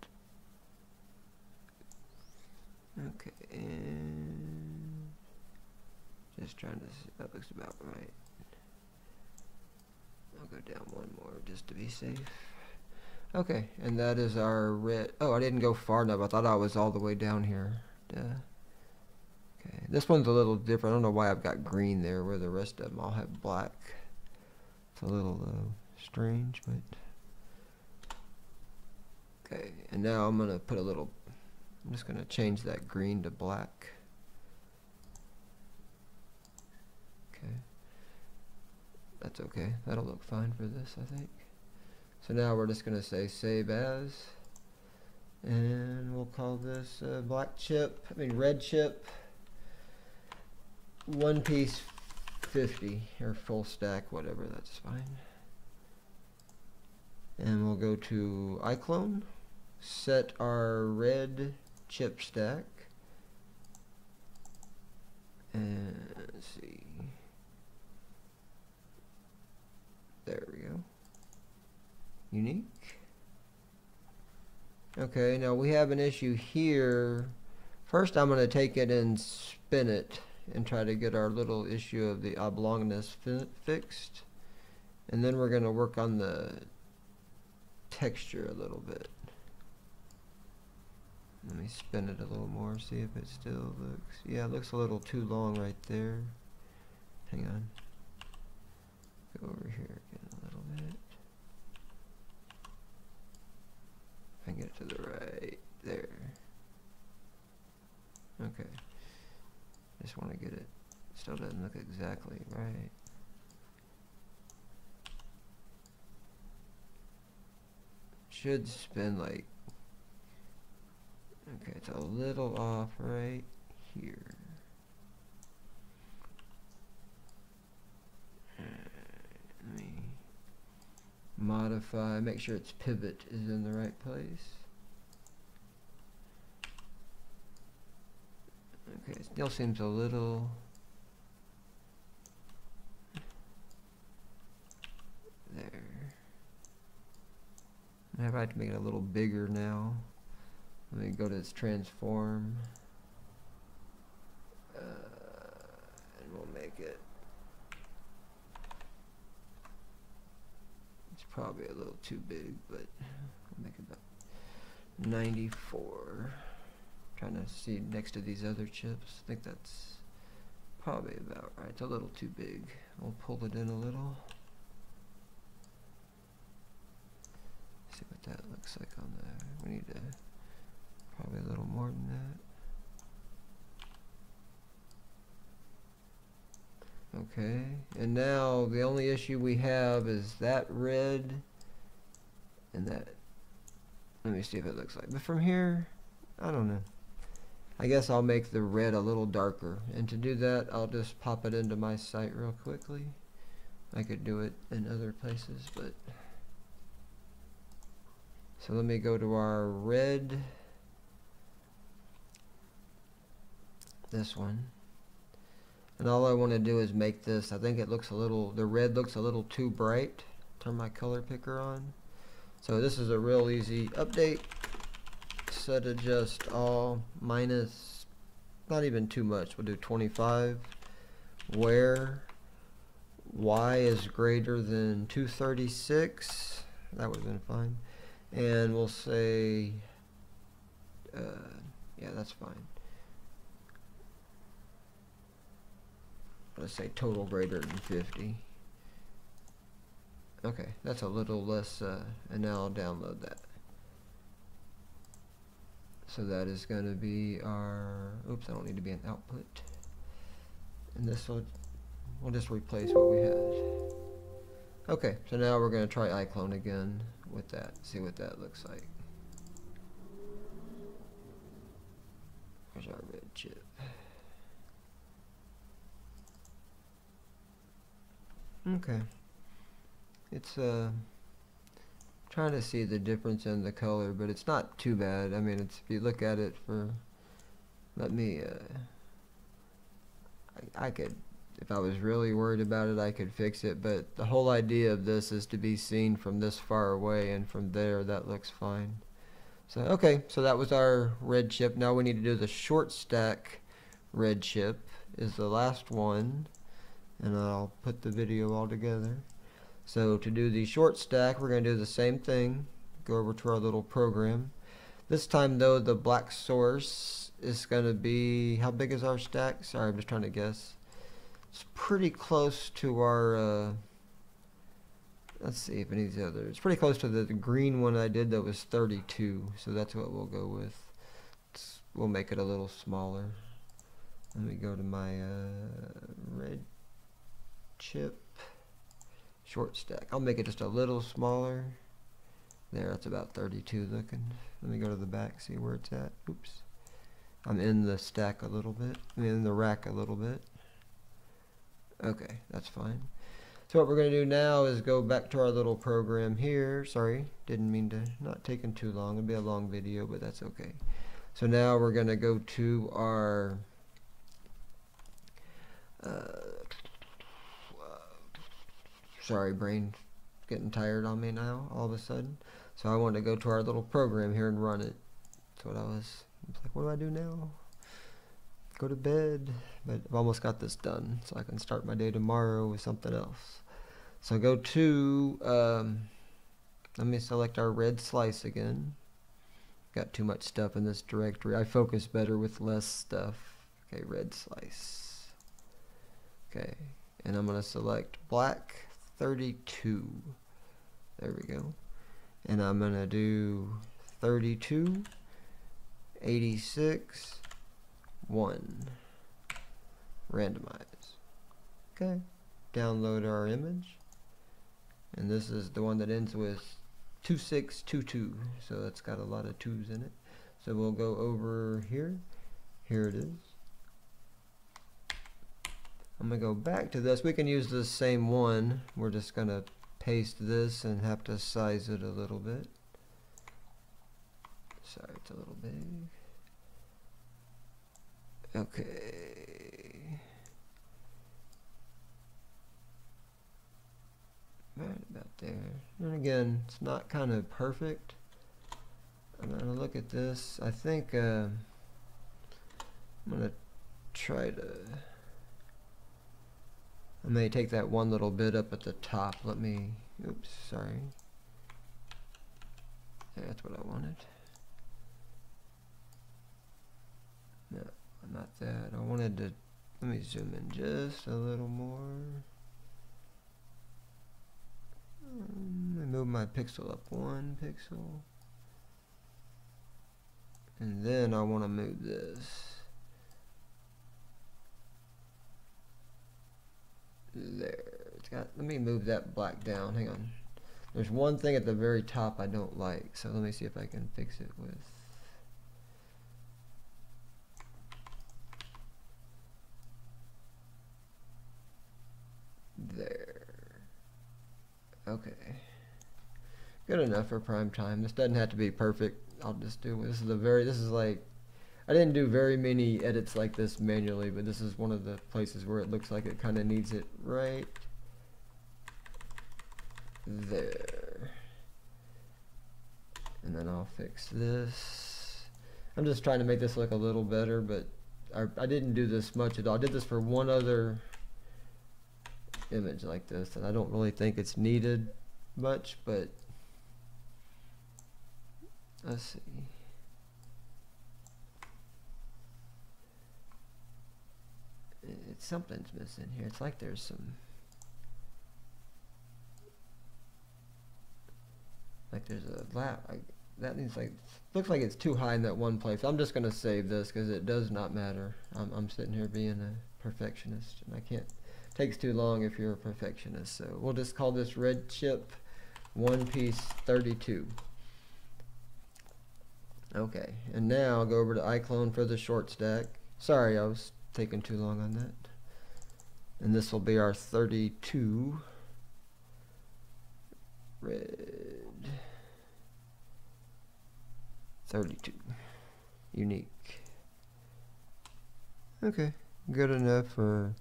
Okay, and just trying to see. That looks about right. I'll go down one more just to be safe. Okay, and that is our red. Oh, I didn't go far enough. I thought I was all the way down here. Duh. Okay, this one's a little different. I don't know why I've got green there where the rest of them all have black. It's a little uh, strange, but. Okay, and now I'm going to put a little, I'm just going to change that green to black. Okay, that's okay. That'll look fine for this, I think. So now we're just going to say save as, and we'll call this uh, black chip, I mean red chip, one piece fifty, or full stack, whatever, that's fine. And we'll go to iClone, set our red chip stack, and let's see, there we go, unique. Okay, now we have an issue here. First I'm going to take it and spin it and try to get our little issue of the oblongness fi fixed, and then we're going to work on the texture a little bit. Let me spin it a little more, see if it still looks. Yeah, it looks a little too long right there. Hang on. Go over here again a little bit. If I can get it to the right there. Okay. Just want to get it. Still doesn't look exactly right. Should spin like, okay, it's a little off right here. Uh, let me modify, make sure its pivot is in the right place. Okay, it still seems a little, there. I have to make it a little bigger now. Let me go to its transform. Uh, and we'll make it. It's probably a little too big, but we'll make it about ninety-four. Trying to see next to these other chips. I think that's probably about right. It's a little too big. We'll pull it in a little. See what that looks like on the. We need to probably a little more than that. Okay, and now the only issue we have is that red and that. Let me see if it looks like. But from here, I don't know. I guess I'll make the red a little darker. And to do that, I'll just pop it into my site real quickly. I could do it in other places, but. So let me go to our red, this one, and all I want to do is make this, I think it looks a little, the red looks a little too bright. Turn my color picker on. So this is a real easy update, set adjust all, minus, not even too much, we'll do twenty-five, where y is greater than two thirty-six, that would have been fine. And we'll say, uh, yeah, that's fine. let's say total greater than fifty. Okay, that's a little less, uh, and now I'll download that. So that is going to be our, oops, I don't need to be an output. And this will, we'll just replace what we had. Okay, so now we're going to try iClone again with that, see what that looks like. Where's our red chip? Okay. It's uh, trying to see the difference in the color, but it's not too bad. I mean, it's, if you look at it for, let me, uh, I, I could, if I was really worried about it, I could fix it. But the whole idea of this is to be seen from this far away, and from there, that looks fine. So, okay, so that was our red chip. Now we need to do the short stack red chip is the last one, and I'll put the video all together. So to do the short stack, we're going to do the same thing. Go over to our little program. This time though, the black source is going to be, how big is our stack? Sorry, I'm just trying to guess. It's pretty close to our, uh, let's see if any of the other, it's pretty close to the green one I did that was thirty-two. So that's what we'll go with. It's, we'll make it a little smaller. Let me go to my uh, red chip. Short stack. I'll make it just a little smaller. There, that's about thirty-two looking. Let me go to the back, see where it's at. Oops. I'm in the stack a little bit. I'm in the rack a little bit. Okay, that's fine. So what we're going to do now is go back to our little program here. Sorry, didn't mean to, not taking too long. It'll be a long video, but that's okay. So now we're going to go to our uh, sorry, brain's getting tired on me now all of a sudden. So I want to go to our little program here and run it. That's what I was, I was like, what do I do now? Go to bed. But I've almost got this done, so I can start my day tomorrow with something else. So go to, um, let me select our red slice again. Got too much stuff in this directory. I focus better with less stuff. Okay, red slice. Okay, and I'm going to select black. thirty-two. There we go. And I'm going to do thirty-two, eighty-six, one. Randomize. Okay. Download our image. And this is the one that ends with two six two two. So it's got a lot of twos in it. So we'll go over here. Here it is. I'm going to go back to this. We can use the same one. We're just going to paste this and have to size it a little bit. Sorry, it's a little big. Okay. Right about there. And again, it's not kind of perfect. I'm going to look at this. I think uh, I'm going to try to... I may take that one little bit up at the top. Let me, oops, sorry. That's what I wanted. No, not that. I wanted to, let me zoom in just a little more. Let me move my pixel up one pixel. And then I want to move this. There, it's got, let me move that black down. Hang on, there's one thing at the very top I don't like, so let me see if I can fix it with, there, okay, good enough for prime time. This doesn't have to be perfect. I'll just do, this is the very, this is like, I didn't do very many edits like this manually, but this is one of the places where it looks like it kind of needs it right there. And then I'll fix this. I'm just trying to make this look a little better, but I, I didn't do this much at all. I did this for one other image like this, and I don't really think it's needed much, but let's see. it's something's missing here. It's like there's some, like there's a lap. Like that needs, like, looks like it's too high in that one place. I'm just gonna save this because it does not matter. I'm, I'm sitting here being a perfectionist, and I can't. Takes too long if you're a perfectionist. So we'll just call this red chip one piece thirty-two. Okay, and now I'll go over to iClone for the short stack. Sorry, I was taking too long on that. And this will be our thirty-two red thirty-two unique. Okay, good enough for.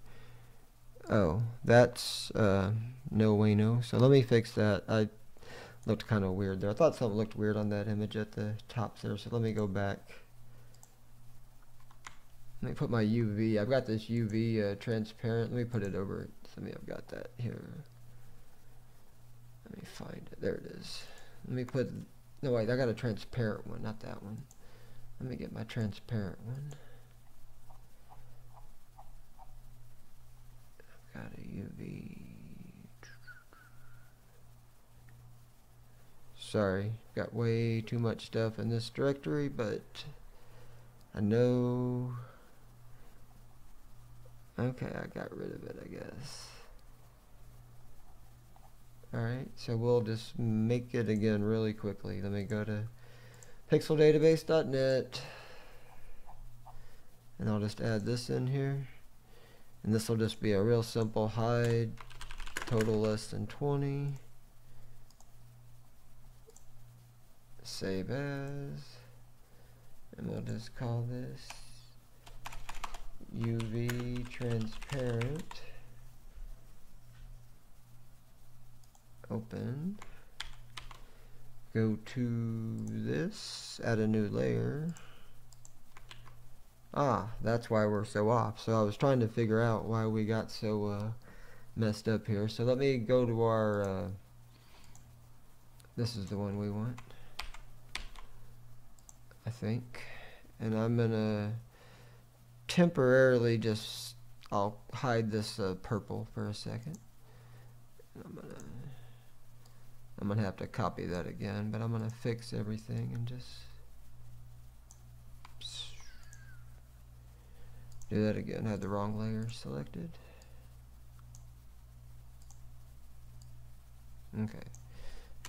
Oh, that's uh, no bueno. So let me fix that. I looked kind of weird there. I thought something looked weird on that image at the top there. So let me go back. Let me put my U V. I've got this U V uh, transparent. Let me put it over it. Let me. I've got that here. Let me find it. There it is. Let me put. No wait. I got a transparent one, not that one. Let me get my transparent one. Got a U V. Sorry, got way too much stuff in this directory, but I know. Okay, I got rid of it, I guess. Alright, so we'll just make it again really quickly. Let me go to Pixel Database dot net and I'll just add this in here. And this will just be a real simple hide total less than twenty. Save as. And we'll just call this U V transparent. Open. Go to this, add a new layer. Ah, that's why we're so off. So I was trying to figure out why we got so uh, messed up here. So let me go to our, uh, this is the one we want, I think. And I'm gonna temporarily just, I'll hide this uh, purple for a second. And I'm gonna, I'm gonna have to copy that again, but I'm gonna fix everything and just do that again. I had the wrong layer selected. Okay.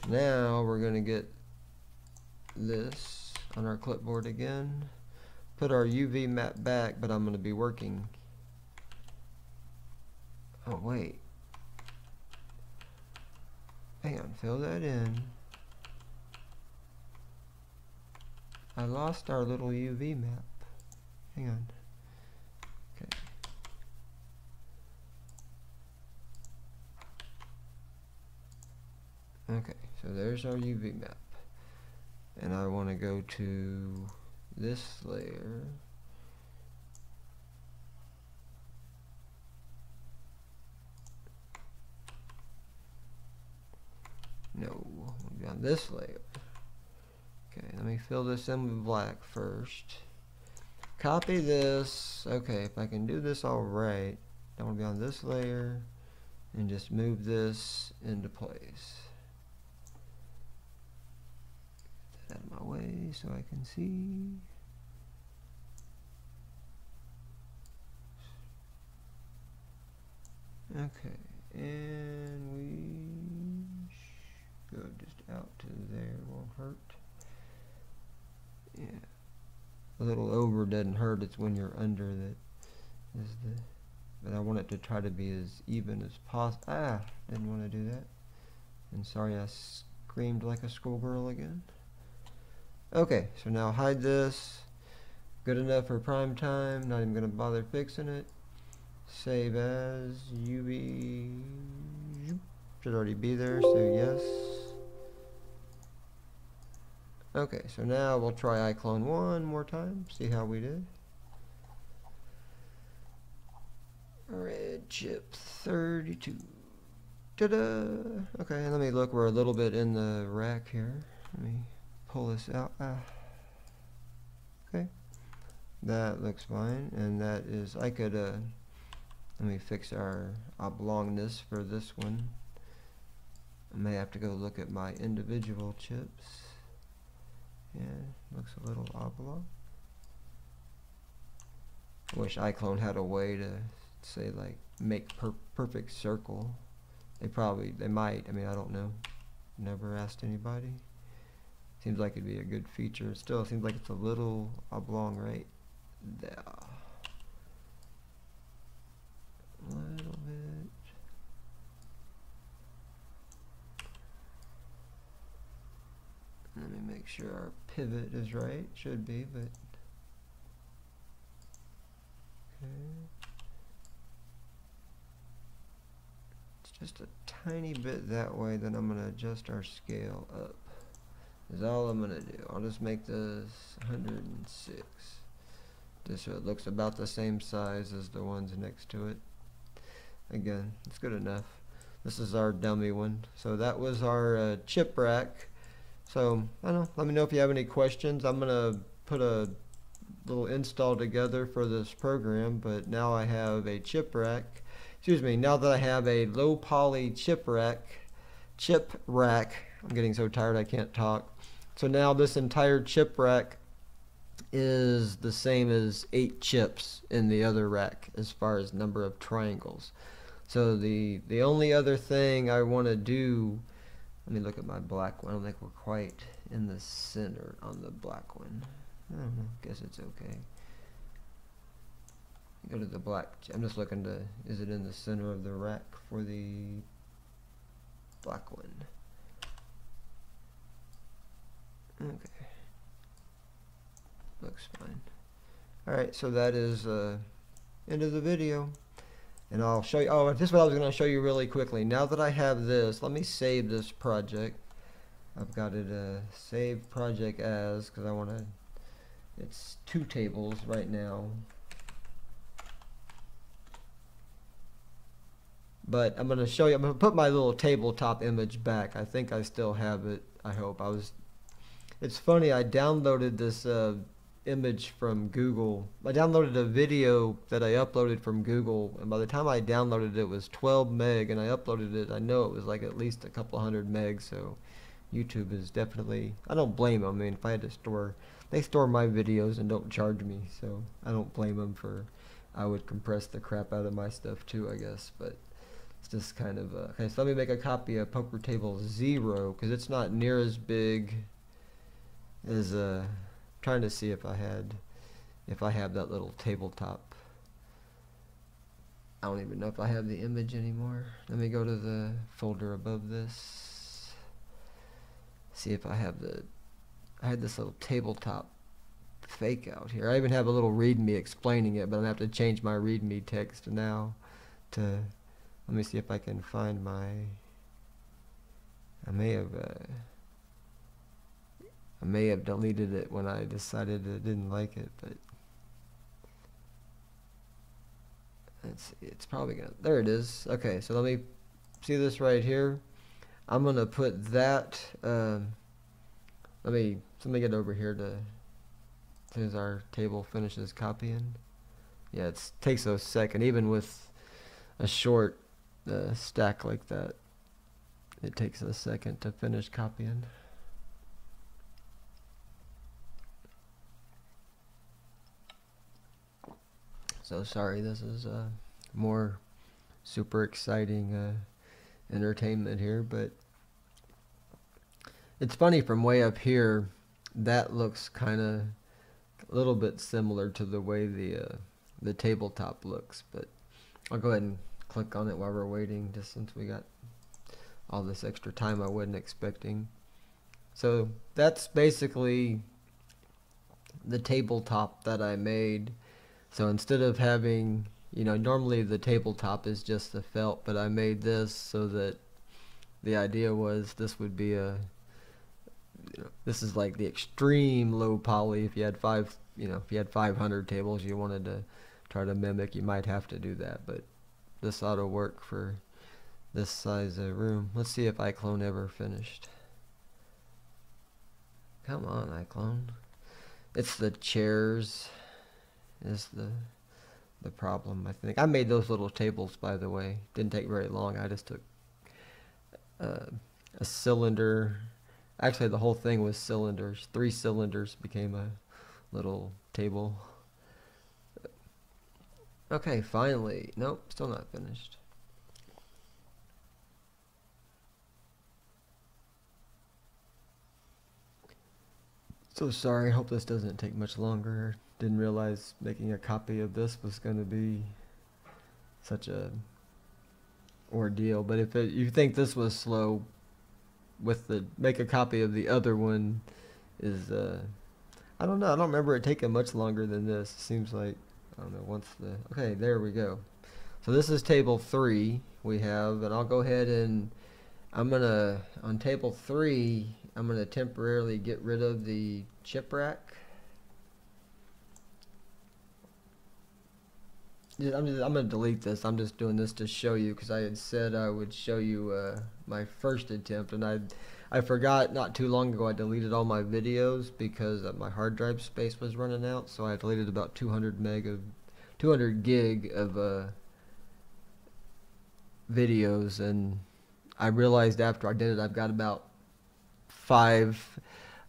Now we're going to get this on our clipboard again. Put our U V map back, but I'm going to be working. Oh, wait. Hang on. Fill that in. I lost our little U V map. Hang on. Okay, so there's our U V map, and I want to go to this layer, no, we'll be on this layer. Okay, let me fill this in with black first, copy this. Okay, if I can do this all right, I want to be on this layer and just move this into place. Out of my way so I can see. Okay, and we go just out to there, won't hurt. Yeah, a little over doesn't hurt, it's when you're under that is the, but I want it to try to be as even as possible. Ah, didn't want to do that. And sorry I screamed like a schoolgirl again. Okay, so now hide this. Good enough for prime time. Not even going to bother fixing it. Save as U V. Should already be there, so yes. Okay, so now we'll try iClone one more time. See how we did. Red chip thirty-two. Ta-da! Okay, let me look. We're a little bit in the rack here. Let me pull this out. Ah. Okay, that looks fine, and that is. I could uh, Let me fix our oblongness for this one. I may have to go look at my individual chips. Yeah, looks a little oblong. I wish iClone had a way to say, like, make per perfect circle. They probably, they might. I mean, I don't know. Never asked anybody. Seems like it'd be a good feature. Still, it seems like it's a little oblong right there. A little bit. Let me make sure our pivot is right. Should be, but okay. It's just a tiny bit that way. Then I'm gonna adjust our scale up. Is all I'm gonna do. I'll just make this one hundred six. Just so it looks about the same size as the ones next to it. Again, it's good enough. This is our dummy one. So that was our uh, chip rack. So I don't know. Let me know if you have any questions. I'm gonna put a little install together for this program, but now I have a chip rack. Excuse me. Now that I have a low poly chip rack, chip rack. I'm getting so tired I can't talk. So now this entire chip rack is the same as eight chips in the other rack as far as number of triangles. So the the only other thing I want to do, let me look at my black one. I don't think we're quite in the center on the black one. I don't know. I guess it's okay. Go to the black. I'm just looking to, is it in the center of the rack for the black one? Okay, looks fine. Alright, so that is uh, end of the video, and I'll show you, oh, this is what I was going to show you really quickly. Now that I have this, let me save this project. I've got it uh, save project as, because I want to, it's two tables right now, but I'm going to show you, I'm going to put my little tabletop image back. I think I still have it, I hope. I was It's funny, I downloaded this uh, image from Google. I downloaded a video that I uploaded from Google, and by the time I downloaded it, it was twelve meg, and I uploaded it, I know it was like at least a couple hundred meg, so YouTube is definitely, I don't blame them. I mean, if I had to store, they store my videos and don't charge me, so I don't blame them for, I would compress the crap out of my stuff too, I guess, but it's just kind of, uh, okay, so let me make a copy of Poker Table Zero, because it's not near as big is uh trying to see if I had if I have that little tabletop. I don't even know if I have the image anymore. Let me go to the folder above this, see if I have the, I had this little tabletop fake out here. I even have a little readme explaining it, but I'm gonna have to change my readme text now to, let me see if I can find my, I may have uh, I may have deleted it when I decided I didn't like it, but let's see, it's probably gonna, there it is. Okay, so let me see this right here. I'm gonna put that, um, let me let me get over here to, as soon as our table finishes copying. Yeah, it takes a second, even with a short uh, stack like that, it takes a second to finish copying. So sorry, this is uh, more super exciting uh, entertainment here, but it's funny, from way up here, that looks kind of a little bit similar to the way the uh, the tabletop looks, but I'll go ahead and click on it while we're waiting, just since we got all this extra time I wasn't expecting. So that's basically the tabletop that I made. So instead of having, you know, normally the tabletop is just the felt, but I made this so that the idea was this would be a, you know, this is like the extreme low poly. If you had five, you know, if you had five hundred tables you wanted to try to mimic, you might have to do that, but this ought to work for this size of room. Let's see if iClone ever finished. Come on, iClone. It's the chairs. Is the the problem, I think. I made those little tables, by the way. Didn't take very long. I just took uh, a cylinder. Actually, the whole thing was cylinders. Three cylinders became a little table. Okay, finally. Nope, still not finished. So sorry, I hope this doesn't take much longer. Didn't realize making a copy of this was going to be such a ordeal. But if it, you think this was slow, with the make a copy of the other one is, uh, I don't know. I don't remember it taking much longer than this. It seems like, I don't know, once the, okay, there we go. So this is table three we have, and I'll go ahead and I'm going to, on table three, I'm going to temporarily get rid of the chip rack. I'm, just, I'm going to delete this. I'm just doing this to show you because I had said I would show you uh, my first attempt, and I I forgot not too long ago I deleted all my videos because my hard drive space was running out, so I deleted about two hundred meg of two hundred gig of uh, videos, and I realized after I did it I've got about five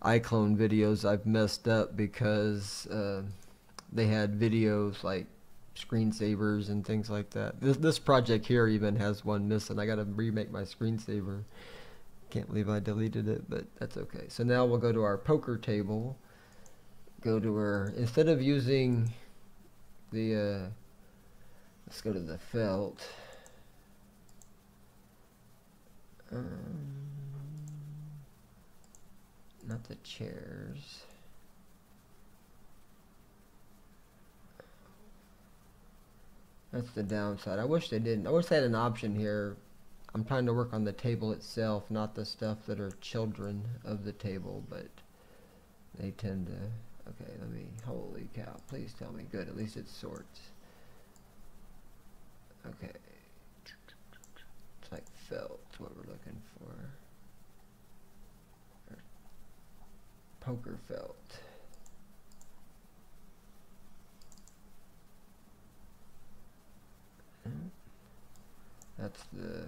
iClone videos I've messed up because uh, they had videos like screensavers and things like that. This this project here even has one missing. I gotta remake my screensaver. Can't believe I deleted it, but that's okay. So now we'll go to our poker table. Go to our, instead of using the, uh, let's go to the felt. Um, not the chairs. That's the downside. I wish they didn't. I wish they had an option here. I'm trying to work on the table itself, not the stuff that are children of the table, but they tend to... Okay, let me... Holy cow. Please tell me. Good. At least it sorts. Okay. It's like felt. It's what we're looking for. Or poker felt. That's the,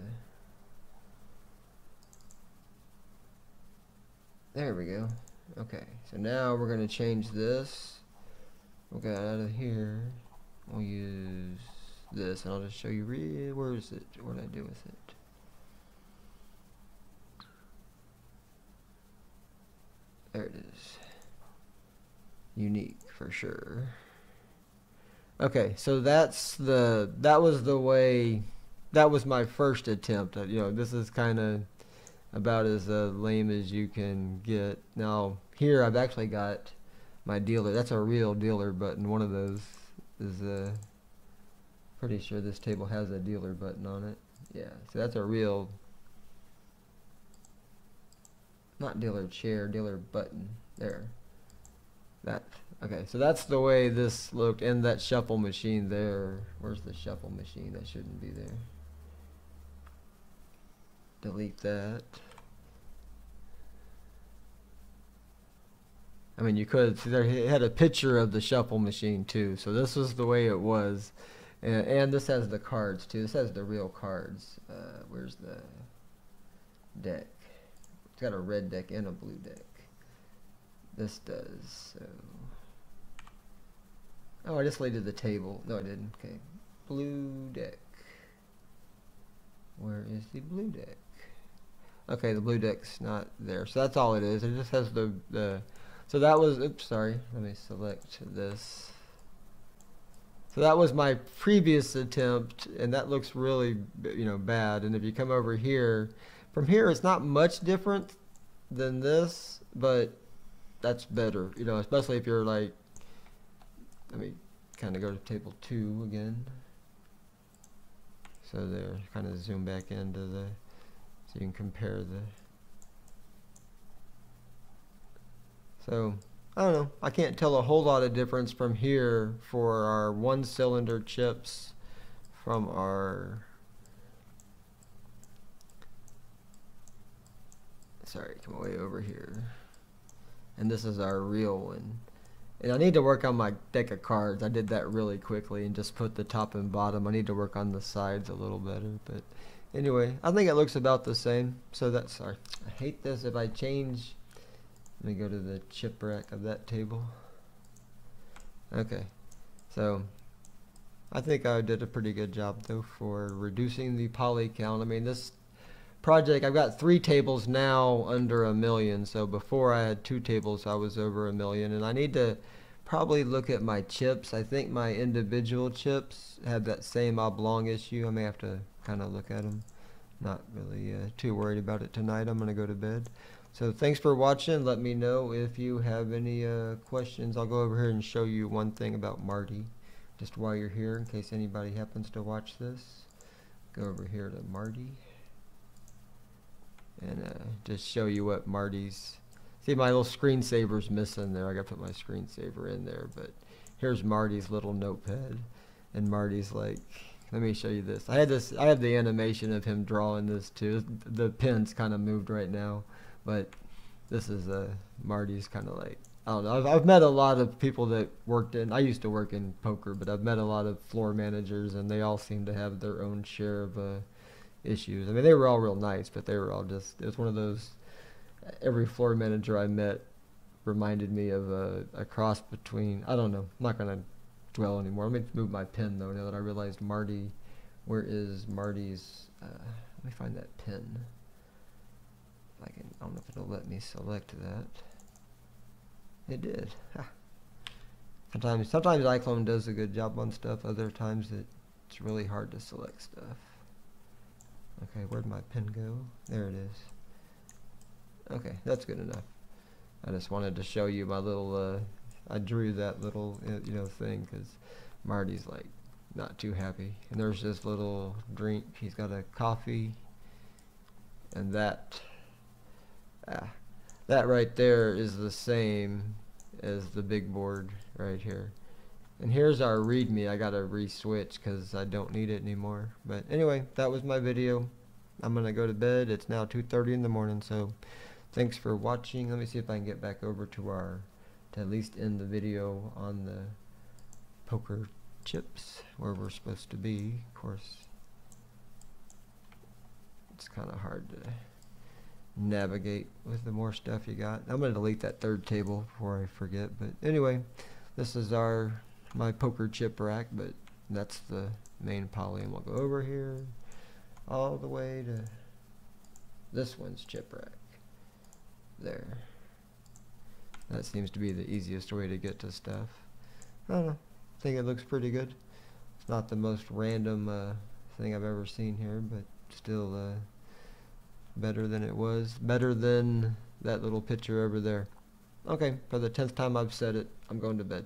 there we go. Okay, so now we're going to change this. We'll get out of here. We'll use this, and I'll just show you, re where is it? What did I do with it? There it is. Unique for sure. Okay, so that's the, that was the way, that was my first attempt. You know, this is kind of about as uh, lame as you can get. Now, here I've actually got my dealer. That's a real dealer button. One of those is, uh, pretty sure this table has a dealer button on it. Yeah, so that's a real, not dealer chair, dealer button. There. That. Okay, so that's the way this looked, and that shuffle machine there. Where's the shuffle machine? That shouldn't be there. Delete that. I mean, you could see there, it had a picture of the shuffle machine too. So this was the way it was, and, and this has the cards too. This has the real cards. Uh, where's the deck? It's got a red deck and a blue deck. This does. So. Oh, I just deleted the table. No, I didn't. Okay. Blue deck. Where is the blue deck? Okay, the blue deck's not there. So that's all it is. It just has the... the so that was... Oops, sorry. Let me select this. So that was my previous attempt, and that looks really, you know, bad. And if you come over here... From here, it's not much different than this, but that's better. You know, especially if you're like... Let me kind of go to table two again. So there, kind of zoom back into the, so you can compare the. So I don't know. I can't tell a whole lot of difference from here for our one-cylinder chips, from our. Sorry, come way over here, and this is our real one. And I need to work on my deck of cards. I did that really quickly and just put the top and bottom. I need to work on the sides a little better. But anyway, I think it looks about the same. So that's, sorry. I hate this if I change. Let me go to the chip rack of that table. Okay. So I think I did a pretty good job though for reducing the poly count. I mean, this project, I've got three tables now under a million. So before I had two tables, I was over a million. And I need to probably look at my chips. I think my individual chips have that same oblong issue. I may have to kind of look at them. Not really uh, too worried about it tonight. I'm going to go to bed. So thanks for watching. Let me know if you have any uh, questions. I'll go over here and show you one thing about Marty just while you're here in case anybody happens to watch this. Go over here to Marty. And uh, just show you what Marty's, see my little screensaver's missing there. I gotta put my screensaver in there, but here's Marty's little notepad. And Marty's like, let me show you this. I had this, I have the animation of him drawing this too. The pen's kind of moved right now, but this is a uh, Marty's kind of like, I don't know. I've, I've met a lot of people that worked in, I used to work in poker, but I've met a lot of floor managers and they all seem to have their own share of uh, issues. I mean, they were all real nice, but they were all just, it was one of those, every floor manager I met reminded me of a, a cross between, I don't know, I'm not going to dwell anymore. Let me move my pen though, now that I realized Marty, where is Marty's, uh, let me find that pen. If I, can, I don't know if it'll let me select that. It did. Ha. Sometimes, sometimes iClone does a good job on stuff, other times it's really hard to select stuff. Okay, where'd my pen go? There it is. Okay, that's good enough. I just wanted to show you my little, uh, I drew that little, you know, thing because Marty's like not too happy. And there's this little drink. He's got a coffee and that, ah, that right there is the same as the big board right here. And here's our README. I gotta re-switch because I don't need it anymore. But anyway, that was my video. I'm gonna go to bed. It's now two thirty in the morning, so thanks for watching. Let me see if I can get back over to our, to at least end the video on the poker chips where we're supposed to be. Of course, it's kind of hard to navigate with the more stuff you got. I'm gonna delete that third table before I forget. But anyway, this is our, my poker chip rack, but that's the main poly, and we'll go over here all the way to this one's chip rack there. That seems to be the easiest way to get to stuff. I don't know, I think it looks pretty good. It's not the most random uh, thing I've ever seen here, but still uh, better than it was, better than that little picture over there. Okay, for the tenth time I've said it, I'm going to bed.